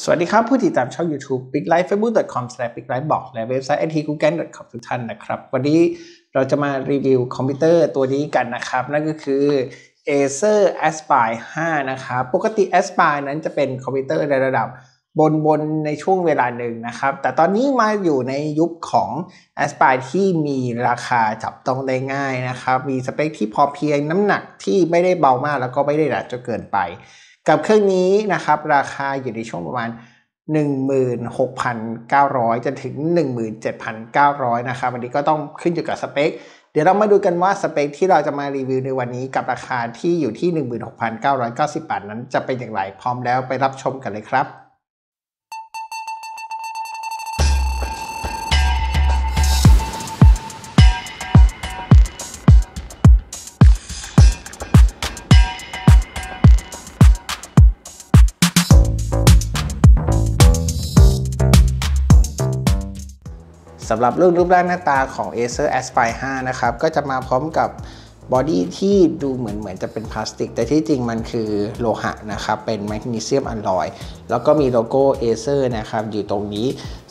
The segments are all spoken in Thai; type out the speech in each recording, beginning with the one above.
สวัสดีครับผู้ติดตามช่อง YouTube biglife.facebook.com/biglife บอกและเว็บไซต์ itgugan.com ทุกท่านนะครับวันนี้เราจะมารีวิวคอมพิวเตอร์ตัวนี้กันนะครับนั่นก็คือ Acer Aspire 5 นะครับปกติ Aspire นั้นจะเป็นคอมพิวเตอร์ในระดับบนในช่วงเวลาหนึ่งนะครับแต่ตอนนี้มาอยู่ในยุคของ Aspire ที่มีราคาจับต้องได้ง่ายนะครับมีสเปคที่พอเพียงน้ำหนักที่ไม่ได้เบามากแล้วก็ไม่ได้หนักจนเกินไปกับเครื่องนี้นะครับราคาอยู่ในช่วงประมาณ 16,900 จนถึง 17,900 นะครับอันนี้ก็ต้องขึ้นอยู่กับสเปคเดี๋ยวเรามาดูกันว่าสเปคที่เราจะมารีวิวในวันนี้กับราคาที่อยู่ที่ 16,990 บาทนั้นจะเป็นอย่างไรพร้อมแล้วไปรับชมกันเลยครับสำหรับเรื่องรูปร่างหน้าตาของ Acer Aspire 5 นะครับก็จะมาพร้อมกับบอดี้ที่ดูเหมือนจะเป็นพลาสติกแต่ที่จริงมันคือโลหะนะครับเป็นแมกนีเซียมอลลอยแล้วก็มีโลโก้ Acer นะครับอยู่ตรงนี้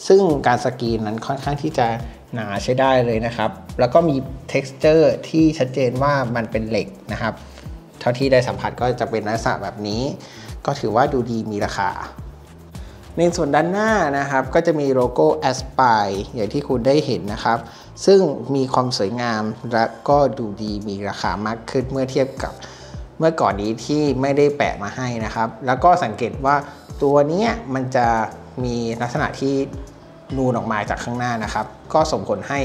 ซึ่งการสกรีนนั้นค่อนข้างที่จะหนาใช้ได้เลยนะครับแล้วก็มี texture ที่ชัดเจนว่ามันเป็นเหล็กนะครับเท่าที่ได้สัมผัสก็จะเป็นลักษณะแบบนี้ก็ถือว่าดูดีมีราคาในส่วนด้านหน้านะครับก็จะมีโลโก้ Aspire อย่างที่คุณได้เห็นนะครับซึ่งมีความสวยงามและก็ดูดีมีราคามากขึ้นเมื่อเทียบกับเมื่อก่อนนี้ที่ไม่ได้แปะมาให้นะครับแล้วก็สังเกตว่าตัวนี้มันจะมีลักษณะที่นูนออกมาจากข้างหน้านะครับก็ส่งผลให้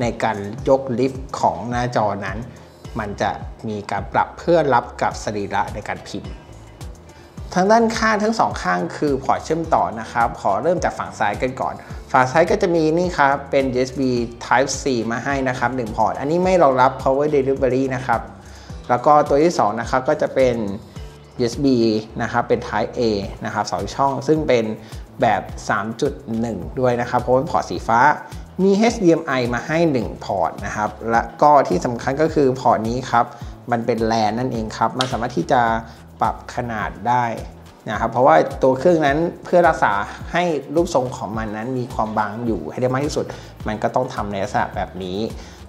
ในการยกลิฟต์ของหน้าจอนั้นมันจะมีการปรับเพื่อรับกับสรีระในการพิมพ์ทั้งด้านข้างทั้งสองข้างคือพอร์ตเชื่อมต่อนะครับขอเริ่มจากฝั่งซ้ายกันก่อนฝั่งซ้ายก็จะมีนี่ครับเป็น USB Type C มาให้นะครับ1 พอร์ตอันนี้ไม่รองรับ Power Delivery นะครับแล้วก็ตัวที่2นะครับก็จะเป็น USB นะครับเป็น Type A นะครับ2 ช่องซึ่งเป็นแบบ 3.1 ด้วยนะครับเพราะเป็นพอร์ตสีฟ้ามี HDMI มาให้1 พอร์ตนะครับและก็ที่สำคัญก็คือพอร์ตนี้ครับมันเป็น LAN นั่นเองครับมันสามารถที่จะปรับขนาดได้นะครับเพราะว่าตัวเครื่องนั้นเพื่อรักษาให้รูปทรงของมันนั้นมีความบางอยู่ให้ได้มากที่สุดมันก็ต้องทำในลักษณะแบบนี้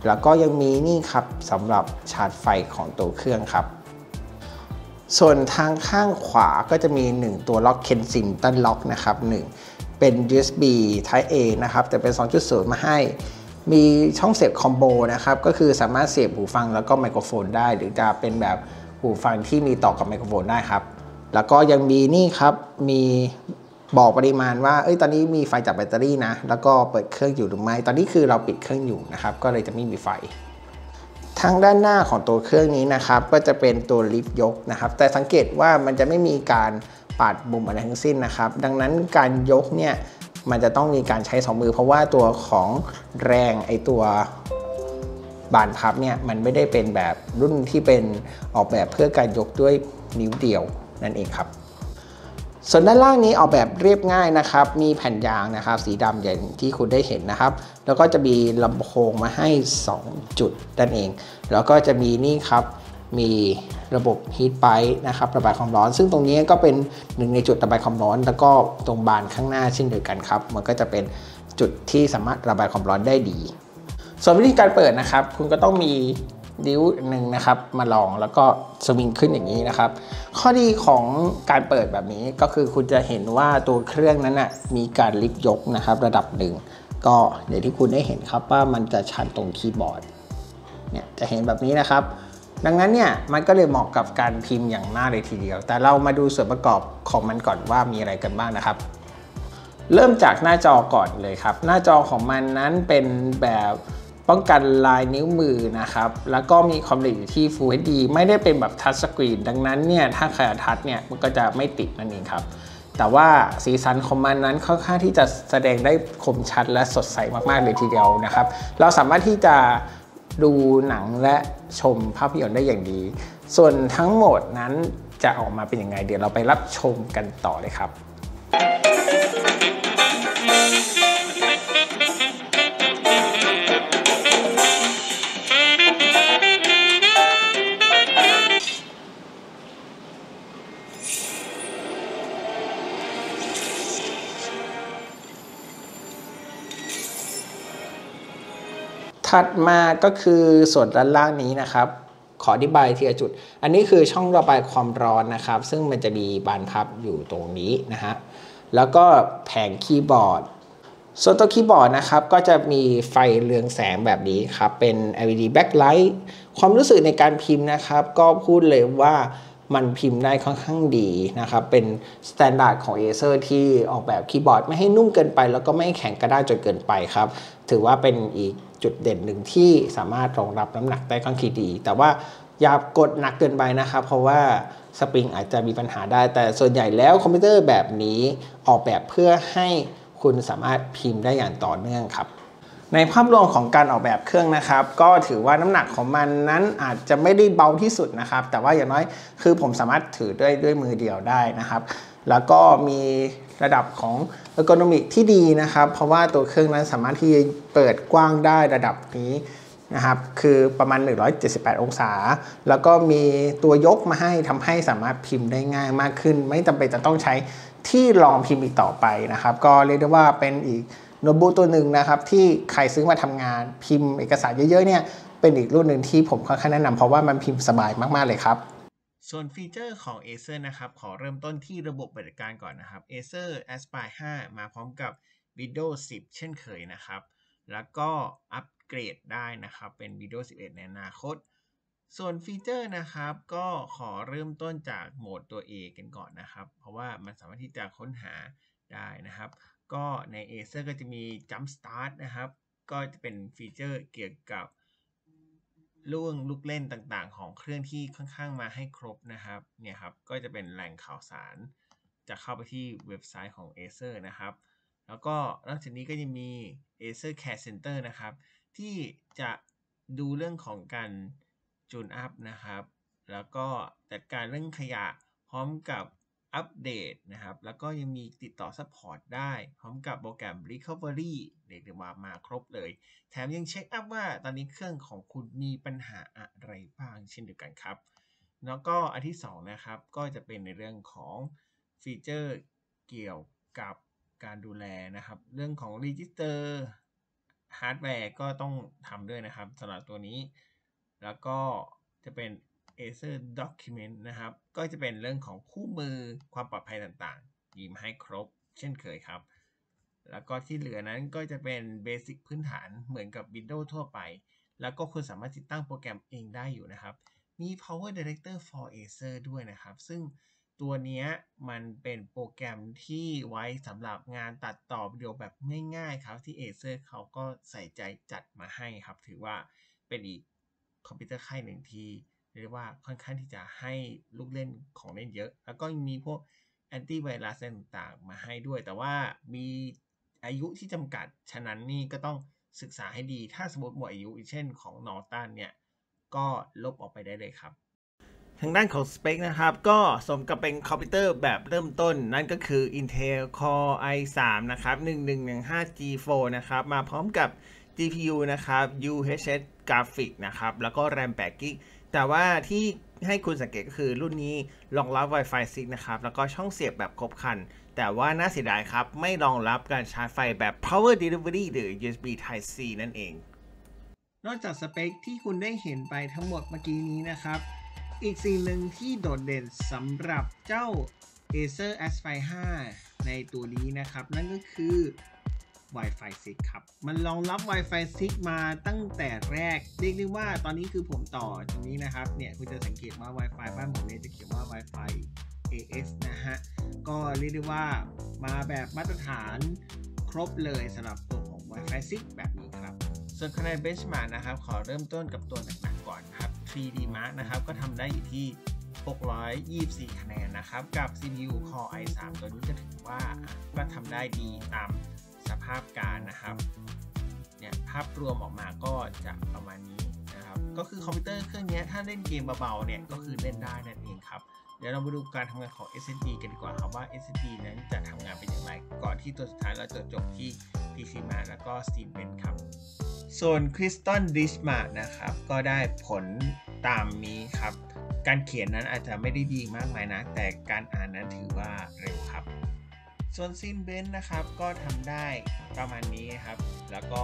แล้วก็ยังมีนี่ครับสำหรับชาร์จไฟของตัวเครื่องครับส่วนทางข้างขวาก็จะมี1ตัวล็อกเคนซิงตันล็อกนะครับ1เป็น USB Type A นะครับแต่เป็น 2.0 มาให้มีช่องเสียบคอมโบนะครับก็คือสามารถเสียบหูฟังแล้วก็ไมโครโฟนได้หรือจะเป็นแบบหูฟังที่มีต่อกับไมโครโฟนได้ครับแล้วก็ยังมีนี่ครับมีบอกปริมาณว่าตอนนี้มีไฟจากแบตเตอรี่นะแล้วก็เปิดเครื่องอยู่หรือไม่ตอนนี้คือเราปิดเครื่องอยู่นะครับก็เลยจะไม่มีไฟทางด้านหน้าของตัวเครื่องนี้นะครับก็จะเป็นตัวลิฟต์ยกนะครับแต่สังเกตว่ามันจะไม่มีการปาดบุ่มอะไรทั้งสิ้นนะครับดังนั้นการยกเนี่ยมันจะต้องมีการใช้2 มือเพราะว่าตัวของแรงตัวบานพับเนี่ยมันไม่ได้เป็นแบบรุ่นที่เป็นออกแบบเพื่อการยกด้วยนิ้วเดียวนั่นเองครับส่วนด้านล่างนี้ออกแบบเรียบง่ายนะครับมีแผ่นยางนะครับสีดำอย่างที่คุณได้เห็นนะครับแล้วก็จะมีลำโพงมาให้2 จุดนั่นเองแล้วก็จะมีนี่ครับมีระบบ heat pipe นะครับระบายความร้อนซึ่งตรงนี้ก็เป็น1ในจุดระบายความร้อนแล้วก็ตรงบานข้างหน้าเช่นเดียวกันครับมันก็จะเป็นจุดที่สามารถระบายความร้อนได้ดีส่วนวิธีการเปิดนะครับคุณก็ต้องมีนิ้วหนึ่งนะครับมาลองแล้วก็สวิงขึ้นอย่างนี้นะครับข้อดีของการเปิดแบบนี้ก็คือคุณจะเห็นว่าตัวเครื่องนั้นนะมีการลิฟต์ยกนะครับระดับหนึ่งก็เดี๋ยวที่คุณได้เห็นครับว่ามันจะชันตรงคีย์บอร์ดเนี่ยจะเห็นแบบนี้นะครับดังนั้นเนี่ยมันก็เลยเหมาะกับการพิมพ์อย่างมากเลยทีเดียวแต่เรามาดูส่วนประกอบของมันก่อนว่ามีอะไรกันบ้างนะครับเริ่มจากหน้าจอก่อนเลยครับหน้าจอของมันนั้นเป็นแบบป้องกันลายนิ้วมือนะครับแล้วก็มีความละเอียดอยู่ที่ Full HD ไม่ได้เป็นแบบทัชสกรีนดังนั้นเนี่ยถ้าใครทัชเนี่ยมันก็จะไม่ติดนั่นเองครับแต่ว่าสีสันของมันนั้นค่อนข้างที่จะแสดงได้คมชัดและสดใสมากๆเลยทีเดียวนะครับเราสามารถที่จะดูหนังและชมภาพยนตร์ได้อย่างดีส่วนทั้งหมดนั้นจะออกมาเป็นยังไงเดี๋ยวเราไปรับชมกันต่อเลยครับ ถัดมาก็คือส่วนด้านล่างนี้นะครับขออธิบายทีละจุดอันนี้คือช่องระบายความร้อนนะครับซึ่งมันจะมีบานพับอยู่ตรงนี้นะฮะแล้วก็แผงคีย์บอร์ดส่วนตัวคีย์บอร์ดนะครับก็จะมีไฟเรืองแสงแบบนี้ครับเป็น LED backlight ความรู้สึกในการพิมพ์นะครับก็พูดเลยว่ามันพิมพ์ได้ค่อนข้างดีนะครับเป็นสแตนดาร์ดของ Acer ที่ออกแบบคีย์บอร์ดไม่ให้นุ่มเกินไปแล้วก็ไม่แข็งกระด้างจนเกินไปครับถือว่าเป็นอีกจุดเด่นหนึ่งที่สามารถรองรับน้ำหนักได้ค่อนข้างดีแต่ว่าอย่ากดหนักเกินไปนะครับเพราะว่าสปริงอาจจะมีปัญหาได้แต่ส่วนใหญ่แล้วคอมพิวเตอร์แบบนี้ออกแบบเพื่อให้คุณสามารถพิมพ์ได้อย่างต่อเนื่องครับในภาพรวมของการออกแบบเครื่องนะครับก็ถือว่าน้ำหนักของมันนั้นอาจจะไม่ได้เบาที่สุดนะครับแต่ว่าอย่างน้อยคือผมสามารถถือด้วยมือเดียวได้นะครับแล้วก็มีระดับของเออร์โกนอมิกที่ดีนะครับเพราะว่าตัวเครื่องนั้นสามารถที่จะเปิดกว้างได้ระดับนี้นะครับคือประมาณ178องศาแล้วก็มีตัวยกมาให้ทำให้สามารถพิมพ์ได้ง่ายมากขึ้นไม่จำเป็นจะต้องใช้ที่รองพิมพ์อีกต่อไปนะครับก็เรียกได้ว่าเป็นอีกโน้ตบุ๊กตัวหนึ่งนะครับที่ใครซื้อมาทำงานพิมพ์เอกสารเยอะๆเนี่ยเป็นอีกรุ่นหนึ่งที่ผมค่อนข้างแนะนำเพราะว่ามันพิมพ์สบายมากๆเลยครับส่วนฟีเจอร์ของ Acer นะครับขอเริ่มต้นที่ระบบปฏิบัติการก่อนนะครับ Acer Aspire 5 มาพร้อมกับ Windows 10 เช่นเคยนะครับแล้วก็อัปเกรดได้นะครับเป็น Windows 11 ในอนาคตส่วนฟีเจอร์นะครับก็ขอเริ่มต้นจากโหมดตัว A กันก่อนนะครับเพราะว่ามันสามารถที่จะค้นหาได้นะครับก็ใน Acer ก็จะมี Jump Start นะครับก็จะเป็นฟีเจอร์เกี่ยวกับล่วงลูกเล่นต่างๆของเครื่องที่ค่อนข้างมาให้ครบนะครับเนี่ยครับก็จะเป็นแหล่งข่าวสารจะเข้าไปที่เว็บไซต์ของ Acer นะครับแล้วก็นอกจากนี้ก็จะมี Acer Care Center นะครับที่จะดูเรื่องของการจูนอัพนะครับแล้วก็จัดการเรื่องขยะพร้อมกับอัปเดตนะครับแล้วก็ยังมีติดต่อซัพพอร์ตได้พร้อมกับโปรแกรม Recovery เรียกได้ว่ามาครบเลยแถมยังเช็คอัพว่าตอนนี้เครื่องของคุณมีปัญหาอะไรบ้างเช่นเดียวกันครับแล้วก็อันที่2นะครับก็จะเป็นในเรื่องของฟีเจอร์เกี่ยวกับการดูแลนะครับเรื่องของ Register ฮาร์ดแวร์ก็ต้องทำด้วยนะครับสำหรับตัวนี้แล้วก็จะเป็น Acer Document นะครับก็จะเป็นเรื่องของคู่มือความปลอดภัยต่างๆยิมให้ครบเช่นเคยครับแล้วก็ที่เหลือนั้นก็จะเป็นเบสิกพื้นฐานเหมือนกับ Windows ทั่วไปแล้วก็คุณสามารถติดตั้งโปรแกรมเองได้อยู่นะครับมี Power Director for Acer ด้วยนะครับซึ่งตัวนี้มันเป็นโปรแกรมที่ไว้สำหรับงานตัดต่อวิดีโอแบบง่ายๆครับที่ Acer เขาก็ใส่ใจจัดมาให้ครับถือว่าเป็นอีกคอมพิวเตอร์ค่ายหนึ่งที่เรียกว่าค่อนข้างที่จะให้ลูกเล่นของเล่นเยอะแล้วก็มีพวกแอนตี้ไวรัสต่างๆมาให้ด้วยแต่ว่ามีอายุที่จำกัดฉะนั้นนี่ก็ต้องศึกษาให้ดีถ้าสมมติหมดอายุเช่นของนอตันเนี่ยก็ลบออกไปได้เลยครับทางด้านของสเปคนะครับก็สมกับเป็นคอมพิวเตอร์แบบเริ่มต้นนั่นก็คือ Intel Core i3 นะครับ 1115G4 นะครับมาพร้อมกับ GPU นะครับ UHD Graphic นะครับแล้วก็ RAM 8GB แต่ว่าที่ให้คุณสังเกตก็คือรุ่นนี้รองรับ Wi-Fi 6 นะครับแล้วก็ช่องเสียบแบบครบครันแต่ว่าน่าเสียดายครับไม่รองรับการชาร์จไฟแบบ Power Delivery หรือ USB Type C นั่นเองนอกจากสเปคที่คุณได้เห็นไปทั้งหมดเมื่อกี้นี้นะครับอีกสิ่งหนึ่งที่โดดเด่นสำหรับเจ้า Acer Aspire 5 ในตัวนี้นะครับนั่นก็คือ Wi-Fi 6 ครับมันรองรับ Wi-Fi 6 มาตั้งแต่แรกเรียกได้ว่าตอนนี้คือผมต่อตรงนี้นะครับเนี่ยคุณจะสังเกตว่า Wi-Fi บ้านผมเนี่ยจะเขียนว่า Wi-Fi AS นะฮะก็เรียกได้ว่ามาแบบมาตรฐานครบเลยสำหรับตัวของ Wi-Fi 6 แบบนี้ครับส่วนคะแนน Benchmark นะครับขอเริ่มต้นกับตัวหนักๆก่อนครับ 3D Mark นะครับก็ทำได้อยู่ที่624คะแนนนะครับกับ CPU Core i3 ตัวนี้จะถือว่าก็ทำได้ดีตามสภาพการนะครับเนี่ยภาพรวมออกมาก็จะประมาณนี้นะครับก็คือคอมพิวเตอร์เครื่องนี้ถ้าเล่นเกมเบาๆเนี่ยก็คือเล่นได้นั่นเองครับเดี๋ยวเรามาดูการทำงานของ SSD กันดีกว่าครับว่า SSD นั้นจะทำงานเป็นอย่างไรก่อนที่ตัวสุดท้ายเราจะจบที่ PCMark แล้วก็ Steambench ครับส่วน CrystalDiskMark นะครับก็ได้ผลตามนี้ครับการเขียนนั้นอาจจะไม่ได้ดีมากมายนะแต่การอ่านนั้นถือว่าเร็วครับส่วนSteambenchนะครับก็ทำได้ประมาณนี้ครับแล้วก็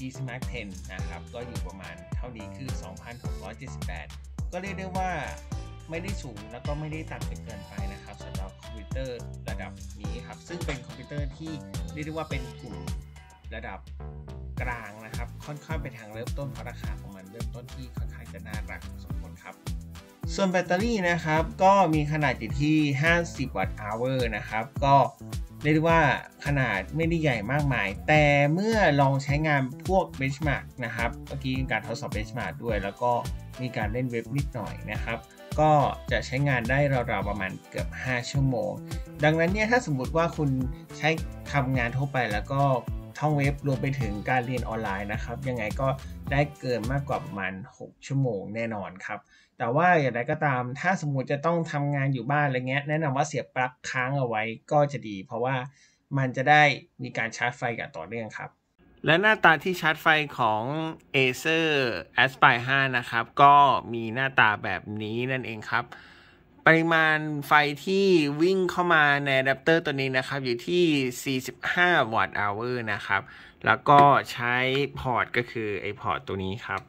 PCMark 10 นะครับก็อยู่ประมาณเท่านี้คือ2678ก็เรียกได้ว่าไม่ได้สูงแล้วก็ไม่ได้ต่ำจนเกินไปนะครับสำหรับคอมพิวเตอร์ระดับนี้ครับซึ่งเป็นคอมพิวเตอร์ที่เรียกได้ว่าเป็นกลุ่มระดับกลางนะครับค่อนข้างไปทางเริ่มต้นเพราะราคาของมันเริ่มต้นที่ค่อนข้างจะน่ารักสมควรครับส่วนแบตเตอรี่นะครับก็มีขนาดอยู่ที่50 วัตต์ชั่วโมงนะครับก็เรียกได้ว่าขนาดไม่ได้ใหญ่มากมายแต่เมื่อลองใช้งานพวก benchmark นะครับเมื่อกี้การทดสอบ benchmark ด้วยแล้วก็มีการเล่นเว็บนิดหน่อยนะครับก็จะใช้งานได้ราวๆประมาณเกือบ5ชั่วโมงดังนั้นเนี่ยถ้าสมมุติว่าคุณใช้ทำงานทั่วไปแล้วก็ท่องเว็บรวมไปถึงการเรียนออนไลน์นะครับยังไงก็ได้เกินมากกว่าประมาณ6ชั่วโมงแน่นอนครับแต่ว่าอย่างไรก็ตามถ้าสมมติจะต้องทำงานอยู่บ้านอะไรเงี้ยแนะนำว่าเสียบปลั๊กค้างเอาไว้ก็จะดีเพราะว่ามันจะได้มีการชาร์จไฟอย่างต่อเนื่องครับและหน้าตาที่ชาร์จไฟของ Acer Aspire 5 นะครับก็มีหน้าตาแบบนี้นั่นเองครับปริมาณไฟที่วิ่งเข้ามาในอะแดปเตอร์ตัวนี้นะครับอยู่ที่45 วัตต์ชั่วโมงนะครับแล้วก็ใช้พอร์ตก็คือไอพอร์ตตัวนี้ครับ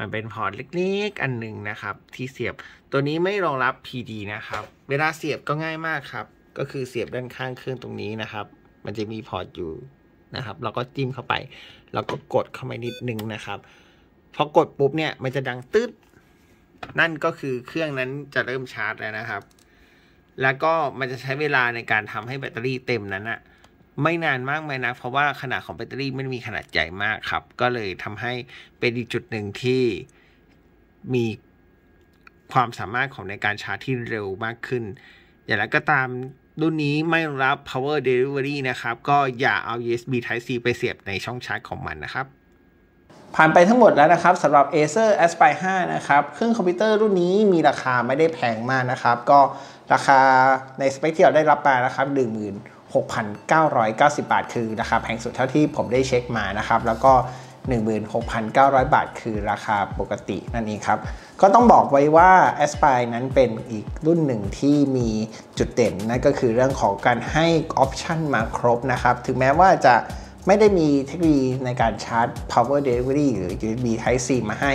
มันเป็นพอร์ตเล็กๆอันหนึ่งนะครับที่เสียบตัวนี้ไม่รองรับ PD นะครับเวลาเสียบก็ง่ายมากครับก็คือเสียบด้านข้างเครื่องตรงนี้นะครับมันจะมีพอร์ตอยู่นะครับเราก็จิ้มเข้าไปแล้วก็กดเข้าไปนิดนึงนะครับพอกดปุ๊บเนี่ยมันจะดังตึ๊ดนั่นก็คือเครื่องนั้นจะเริ่มชาร์จแล้วนะครับแล้วก็มันจะใช้เวลาในการทำให้แบตเตอรี่เต็มนั้นนะไม่นานมากเลยนะเพราะว่าขนาดของแบตเตอรี่ไม่มีขนาดใหญ่มากครับก็เลยทำให้เป็นอีกจุดหนึ่งที่มีความสามารถของในการชาร์จที่เร็วมากขึ้นอย่างไรก็ตามรุ่นนี้ไม่รับ Power Delivery นะครับก็อย่าเอา USB Type C ไปเสียบในช่องชาร์จของมันนะครับผ่านไปทั้งหมดแล้วนะครับสำหรับ Acer Aspire 5 นะครับเครื่องคอมพิวเตอร์รุ่นนี้มีราคาไม่ได้แพงมากนะครับก็ราคาในสเปคที่เราได้รับมานะครับ 16,990 บาทคือราคาแพงสุดเท่าที่ผมได้เช็คมานะครับแล้วก็ 16,900 บาทคือราคาปกตินั่นเองครับก็ต้องบอกไว้ว่า Aspire นั้นเป็นอีกรุ่นหนึ่งที่มีจุดเด่นนั่นก็คือเรื่องของการให้ออปชันมาครบนะครับถึงแม้ว่าจะไม่ได้มีเทคโนโลยีในการชาร์จ Power Delivery หรือ USB Type C มาให้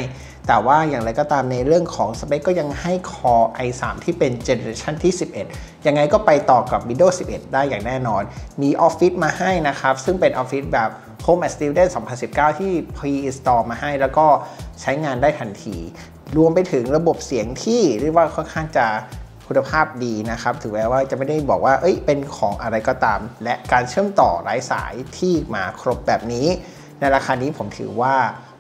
แต่ว่าอย่างไรก็ตามในเรื่องของสเปคก็ยังให้ Core i3 ที่เป็น Generation ที่ 11ยังไงก็ไปต่อกับ Windows 11 ได้อย่างแน่นอนมี Office มาให้นะครับซึ่งเป็น Office แบบ Home and Student 2019 ที่ pre-install มาให้แล้วก็ใช้งานได้ทันทีรวมไปถึงระบบเสียงที่เรียกว่าค่อนข้างจะคุณภาพดีนะครับถือว่าจะไม่ได้บอกว่าเป็นของอะไรก็ตามและการเชื่อมต่อไร้สายที่มาครบแบบนี้ในราคานี้ผมถือว่า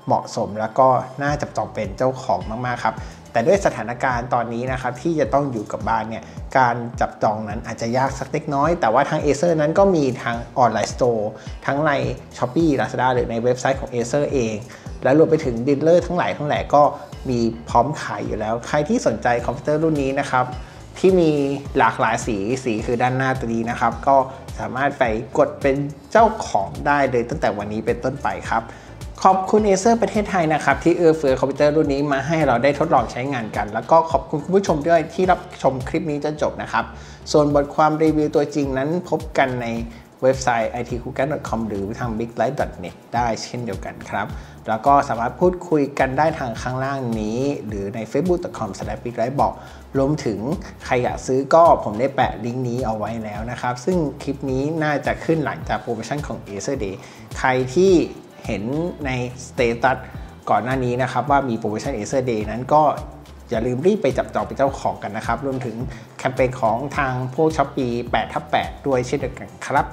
เหมาะสมแล้วก็น่าจับต้องเป็นเจ้าของมากๆครับแต่ด้วยสถานการณ์ตอนนี้นะครับที่จะต้องอยู่กับบ้านเนี่ยการจับจองนั้นอาจจะยากสักเล็กน้อยแต่ว่าทาง Acer นั้นก็มีทางออนไลน์สโตร์ทั้งใน Shopee Lazada หรือในเว็บไซต์ของ Acer เองและรวมไปถึงดีลเลอร์ทั้งหลายก็มีพร้อมขายอยู่แล้วใครที่สนใจคอมพิวเตอร์รุ่นนี้นะครับที่มีหลากหลายสีคือด้านหน้าตัวนี้นะครับก็สามารถไปกดเป็นเจ้าของได้เลยตั้งแต่วันนี้เป็นต้นไปครับขอบคุณ Acer ประเทศไทยนะครับที่เอื้อเฟื้อคอมพิวเตอร์รุ่นนี้มาให้เราได้ทดลองใช้งานกันแล้วก็ขอบคุณคุณผู้ชมด้วยที่รับชมคลิปนี้จนจบนะครับส่วนบทความรีวิวตัวจริงนั้นพบกันในเว็บไซต์ itkukan.com หรือทาง biglight.net ได้เช่นเดียวกันครับแล้วก็สามารถพูดคุยกันได้ทางข้างล่างนี้หรือใน facebook.com/biglight บอกรวมถึงใครอยากซื้อก็ผมได้แปะลิงก์นี้เอาไว้แล้วนะครับซึ่งคลิปนี้น่าจะขึ้นหลังจากโปรโมชั่นของ Acer Day ใครที่เห็นในสเตตัสก่อนหน้านี้นะครับว่ามีโปรโมชั่น Acer Day นั้นก็อย่าลืมรีบไปจับจองเป็นเจ้าของกันนะครับรวมถึงแคมเปญของทางพวก Shopee 8/8 ด้วยเช่นเดียวกันครับ